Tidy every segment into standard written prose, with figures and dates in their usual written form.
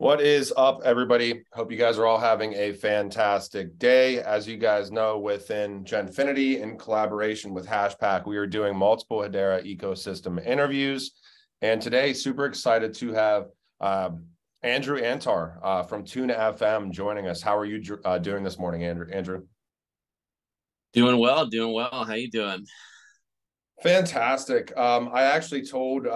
What is up, everybody? Hope you guys are all having a fantastic day. As you guys know, within Genfinity, in collaboration with Hashpack, we are doing multiple Hedera ecosystem interviews. And today, super excited to have Andrew Antar from Tune FM joining us. How are you doing this morning, Andrew? Doing well, doing well. How you doing? Fantastic. I actually told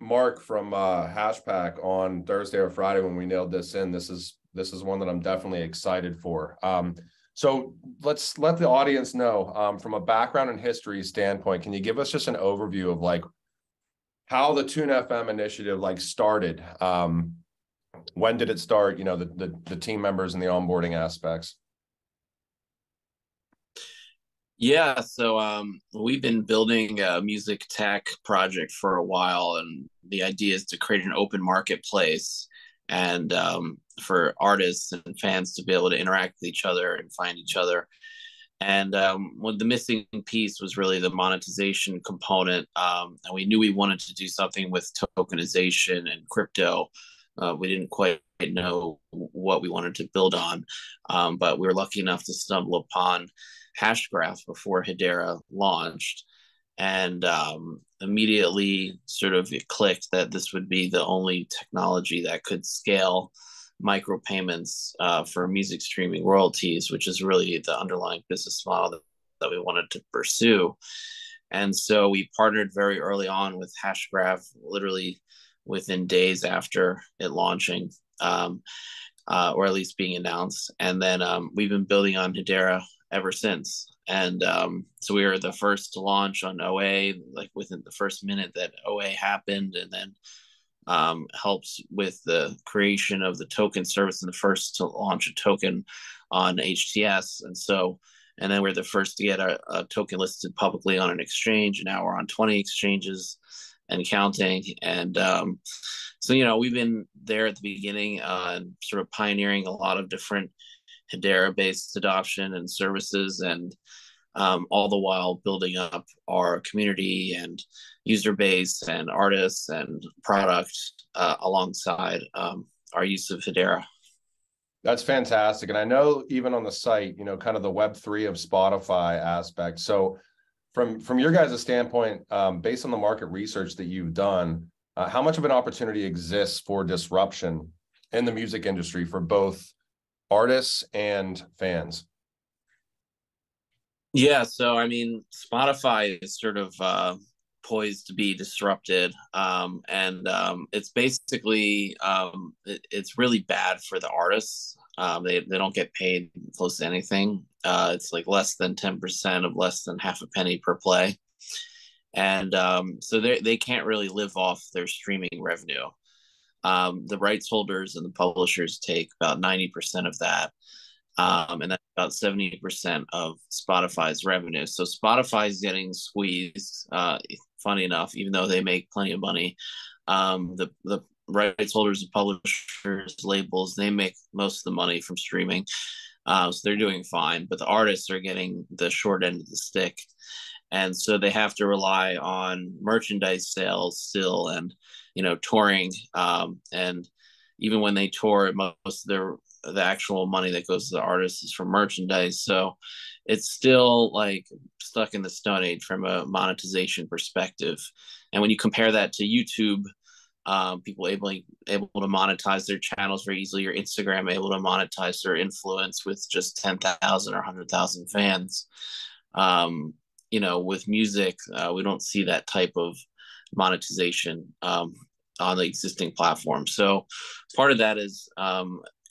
Mark from Hashpack on Thursday or Friday when we nailed this in. This is one that I'm definitely excited for. So let's let the audience know from a background and history standpoint. Can you give us just an overview of like how the Tune FM initiative like started? When did it start? You know, the team members and the onboarding aspects. Yeah, so we've been building a music tech project for a while, and the idea is to create an open marketplace and for artists and fans to be able to interact with each other and find each other. And well, the missing piece was really the monetization component, and we knew we wanted to do something with tokenization and crypto. We didn't quite know what we wanted to build on, but we were lucky enough to stumble upon Hashgraph before Hedera launched, and immediately sort of it clicked that this would be the only technology that could scale micropayments for music streaming royalties, which is really the underlying business model that we wanted to pursue. And so we partnered very early on with Hashgraph, literally within days after it launching, or at least being announced. And then we've been building on Hedera ever since. And so we were the first to launch on OA, like within the first minute that OA happened, and then helps with the creation of the token service and the first to launch a token on HTS. And then we're the first to get a token listed publicly on an exchange, and now we're on 20 exchanges and counting. And so, you know, we've been there at the beginning, sort of pioneering a lot of different Hedera-based adoption and services, and all the while building up our community and user base and artists and product alongside our use of Hedera. That's fantastic. And I know even on the site, you know, kind of the Web3 of Spotify aspect. So from your guys' standpoint, based on the market research that you've done, how much of an opportunity exists for disruption in the music industry for both artists and fans? Yeah, so I mean, Spotify is sort of poised to be disrupted, and it's basically it's really bad for the artists. They don't get paid close to anything. It's like less than 10% of less than half a penny per play, and so they can't really live off their streaming revenue. The rights holders and the publishers take about 90% of that, and that's about 70% of Spotify's revenue. So Spotify's getting squeezed, funny enough, even though they make plenty of money. The rights holders and publishers, labels, they make most of the money from streaming, so they're doing fine. But the artists are getting the short end of the stick, and so they have to rely on merchandise sales still, and you know, touring, and even when they tour, most of the actual money that goes to the artists is from merchandise. So it's still like stuck in the Stone Age from a monetization perspective. And when you compare that to YouTube, people able to monetize their channels very easily, or Instagram able to monetize their influence with just 10,000 or 100,000 fans. You know, with music, we don't see that type of monetization on the existing platform. So part of that is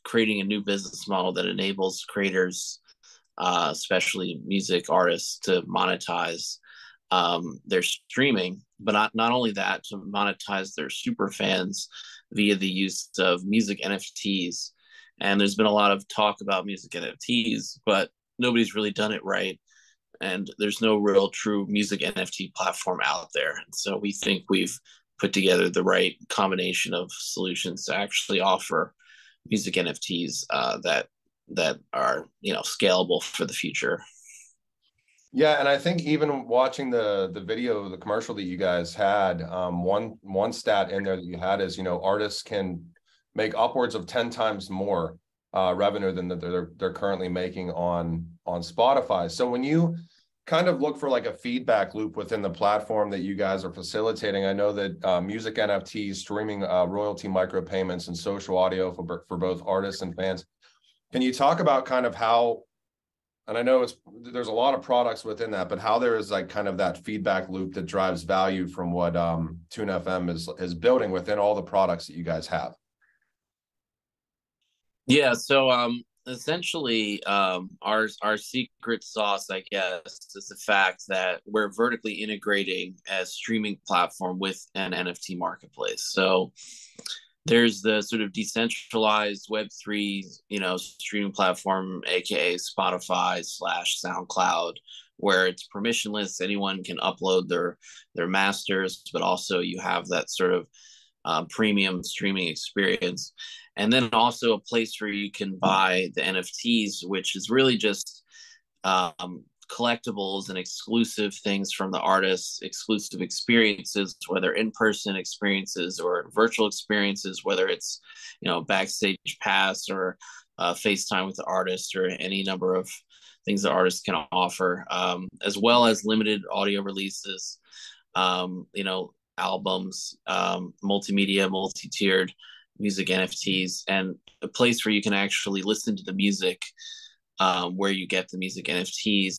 creating a new business model that enables creators, especially music artists, to monetize their streaming, but not only that, to monetize their super fans via the use of music NFTs. And there's been a lot of talk about music NFTs, but nobody's really done it right. And there's no real true music NFT platform out there. And so we think we've put together the right combination of solutions to actually offer music NFTs that are, you know, scalable for the future. Yeah, and I think even watching the video, the commercial that you guys had, one stat in there that you had is, you know, artists can make upwards of 10 times more revenue than they're currently making on Spotify. So when you kind of look for like a feedback loop within the platform that you guys are facilitating, I know that music NFTs, streaming royalty micropayments, and social audio for both artists and fans. Can you talk about kind of how, and I know there's a lot of products within that, but how there is like kind of that feedback loop that drives value from what Tune FM is building within all the products that you guys have? Yeah, so essentially our secret sauce, I guess, is the fact that we're vertically integrating a streaming platform with an NFT marketplace. So there's the sort of decentralized Web3, streaming platform, aka Spotify/SoundCloud, where it's permissionless. Anyone can upload their masters, but also you have that sort of premium streaming experience. And then also a place where you can buy the NFTs, which is really just collectibles and exclusive things from the artists, exclusive experiences, whether in-person experiences or virtual experiences, whether it's, backstage pass or FaceTime with the artist or any number of things that artists can offer, as well as limited audio releases, albums, multimedia, multi-tiered music NFTs, and a place where you can actually listen to the music where you get the music NFTs.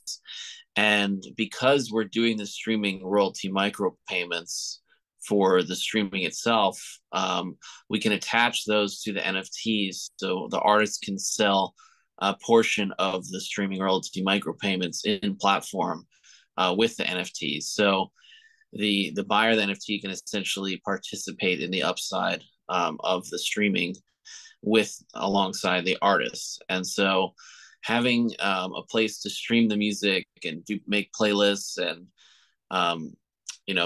And because we're doing the streaming royalty micropayments for the streaming itself, we can attach those to the NFTs, so the artists can sell a portion of the streaming royalty micropayments in platform with the NFTs. So the buyer of the NFT can essentially participate in the upside of the streaming alongside the artists. And so having a place to stream the music and make playlists and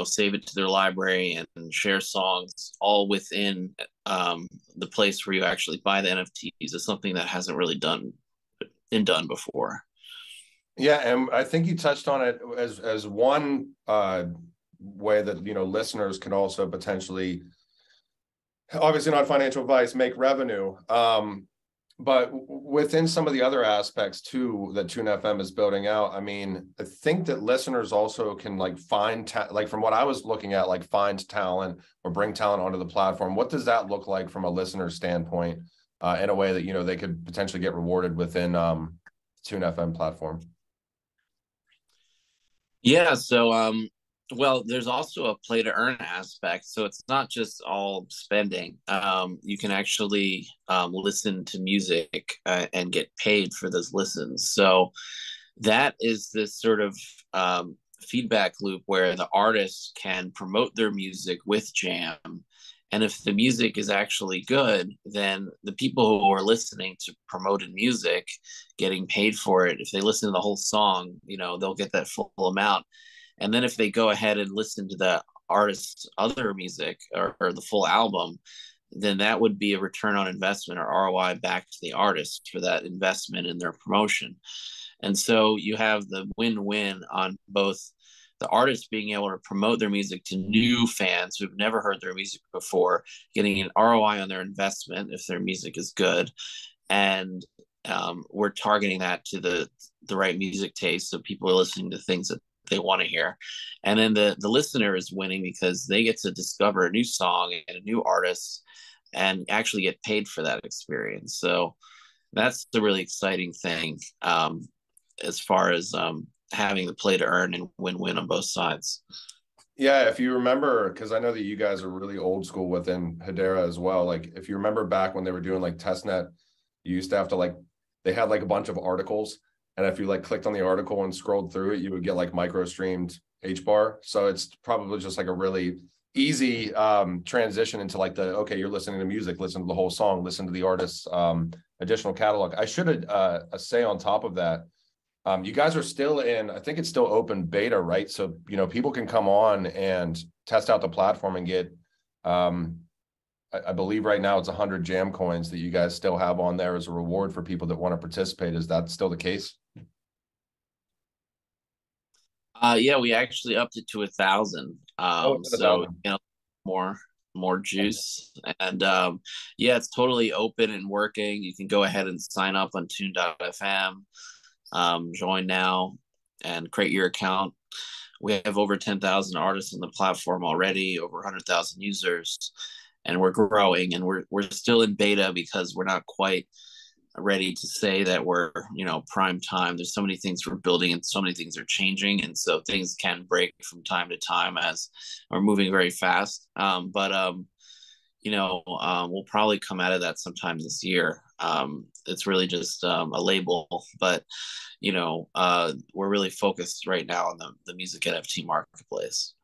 save it to their library and share songs all within the place where you actually buy the NFTs is something that hasn't really been done before. Yeah, and I think you touched on it as one way that listeners can also potentially, obviously not financial advice, make revenue. But within some of the other aspects too that Tune FM is building out, I mean, I think that listeners also can from what I was looking at, find talent or bring talent onto the platform. What does that look like from a listener standpoint in a way that, they could potentially get rewarded within Tune FM platform? Yeah, so well, there's also a play to earn aspect, so it's not just all spending. You can actually listen to music and get paid for those listens. So that is this sort of feedback loop where the artists can promote their music with Jam, and if the music is actually good, then the people who are listening to promoted music, getting paid for it, if they listen to the whole song, they'll get that full amount. And then if they go ahead and listen to the artist's other music or the full album, then that would be a return on investment or ROI back to the artist for that investment in their promotion. And so you have the win-win on both the artists being able to promote their music to new fans who've never heard their music before, getting an ROI on their investment if their music is good. And we're targeting that to the right music taste, so people are listening to things that they want to hear. And then the listener is winning because they get to discover a new song and a new artist and actually get paid for that experience. So that's the really exciting thing as far as having the play to earn and win-win on both sides. Yeah, if you remember, because I know that you guys are really old school within Hedera as well. If you remember back when they were doing testnet, you used to have to they had a bunch of articles. And if you clicked on the article and scrolled through it, you would get micro streamed HBAR. So it's probably just a really easy transition into okay, you're listening to music, listen to the whole song, listen to the artist's additional catalog. I should say on top of that, you guys are still in, I think it's still open beta, right? So, people can come on and test out the platform and get, I believe right now it's 100 Jam coins that you guys still have on there as a reward for people that want to participate. Is that still the case? Yeah, we actually upped it to 1,000. More. more juice. And yeah, it's totally open and working. You can go ahead and sign up on Tune.fm, join now, and create your account. We have over 10,000 artists on the platform already, over 100,000 users, and we're growing. And we're still in beta because we're not quite ready to say that we're, you know, prime time. There's so many things we're building and so many things are changing, and so things can break from time to time as we're moving very fast. You know, we'll probably come out of that sometime this year. It's really just a label, but you know, we're really focused right now on the music NFT marketplace.